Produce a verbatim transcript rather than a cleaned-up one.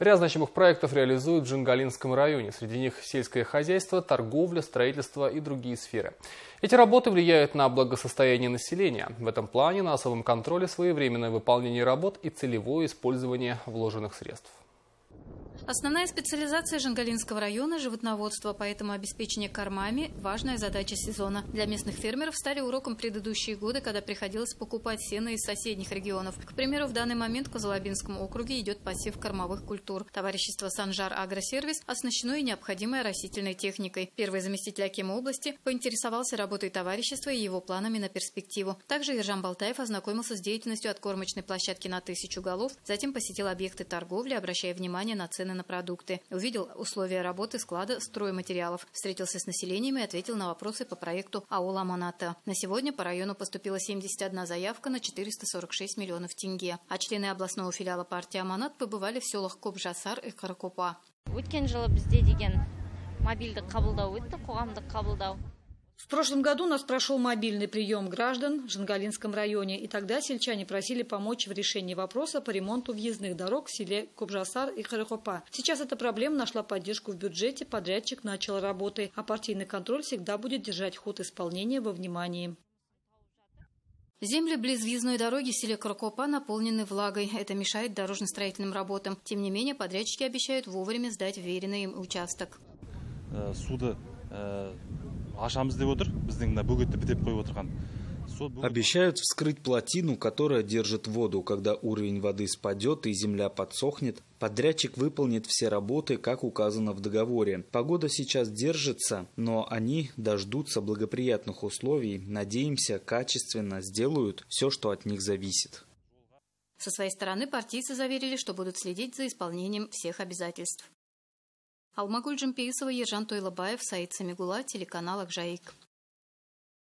Ряд значимых проектов реализуют в Жангалинском районе. Среди них сельское хозяйство, торговля, строительство и другие сферы. Эти работы влияют на благосостояние населения. В этом плане на особом контроле своевременное выполнение работ и целевое использование вложенных средств. Основная специализация Жангалинского района – животноводство, поэтому обеспечение кормами – важная задача сезона. Для местных фермеров стали уроком предыдущие годы, когда приходилось покупать сено из соседних регионов. К примеру, в данный момент в Казалабинском округе идет посев кормовых культур. Товарищество «Санжар Агросервис» оснащено и необходимой растительной техникой. Первый заместитель акима области поинтересовался работой товарищества и его планами на перспективу. Также Иржан Балтаев ознакомился с деятельностью откормочной площадки на тысячу голов, затем посетил объекты торговли, обращая внимание на цены на продукты. Увидел условия работы склада стройматериалов. Встретился с населением и ответил на вопросы по проекту АОЛ Аманата. На сегодня по району поступила семьдесят одна заявка на четыреста сорок шесть миллионов тенге. А члены областного филиала партии Аманат побывали в селах Кобжасар и Каракопа. В прошлом году у нас прошел мобильный прием граждан в Жангалинском районе, и тогда сельчане просили помочь в решении вопроса по ремонту въездных дорог в селе Кобжасар и Каракопа. Сейчас эта проблема нашла поддержку в бюджете, подрядчик начал работы, а партийный контроль всегда будет держать ход исполнения во внимании. Земли близ въездной дороги в селе Каракопа наполнены влагой. Это мешает дорожно-строительным работам. Тем не менее, подрядчики обещают вовремя сдать вверенный им участок. Суда... Обещают вскрыть плотину, которая держит воду. Когда уровень воды спадет и земля подсохнет, подрядчик выполнит все работы, как указано в договоре. Погода сейчас держится, но они дождутся благоприятных условий. Надеемся, качественно сделают все, что от них зависит. Со своей стороны партийцы заверили, что будут следить за исполнением всех обязательств. Магульджампийсова, Лабаев, Самигула, телеканал Акжаик.